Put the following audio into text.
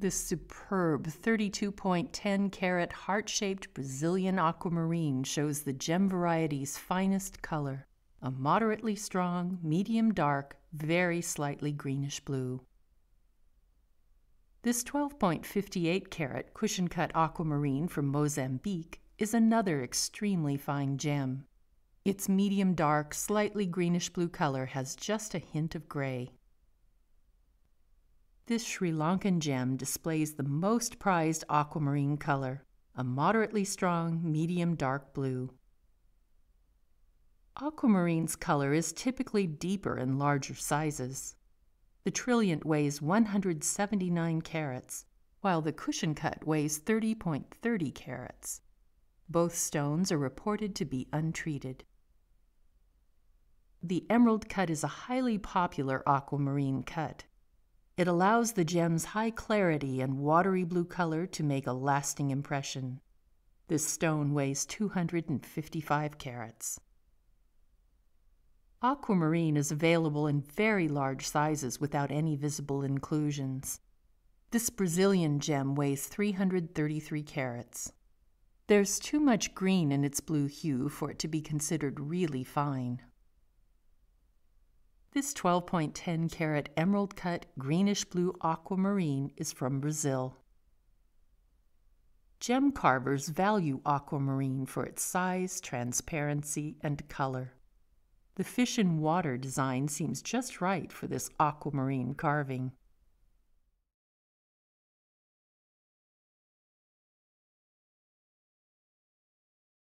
this superb 32.10 carat heart-shaped Brazilian aquamarine shows the gem variety's finest color, a moderately strong, medium dark, very slightly greenish blue. This 12.58 carat cushion-cut aquamarine from Mozambique is another extremely fine gem. Its medium dark, slightly greenish blue color has just a hint of gray. This Sri Lankan gem displays the most prized aquamarine color, a moderately strong, medium dark blue. Aquamarine's color is typically deeper in larger sizes. The trilliant weighs 179 carats, while the cushion cut weighs 30.30 carats. Both stones are reported to be untreated. The emerald cut is a highly popular aquamarine cut. It allows the gem's high clarity and watery blue color to make a lasting impression. This stone weighs 255 carats. Aquamarine is available in very large sizes without any visible inclusions. This Brazilian gem weighs 333 carats. There's too much green in its blue hue for it to be considered really fine. This 12.10 carat emerald cut greenish blue aquamarine is from Brazil. Gem carvers value aquamarine for its size, transparency, and color. The fish in water design seems just right for this aquamarine carving.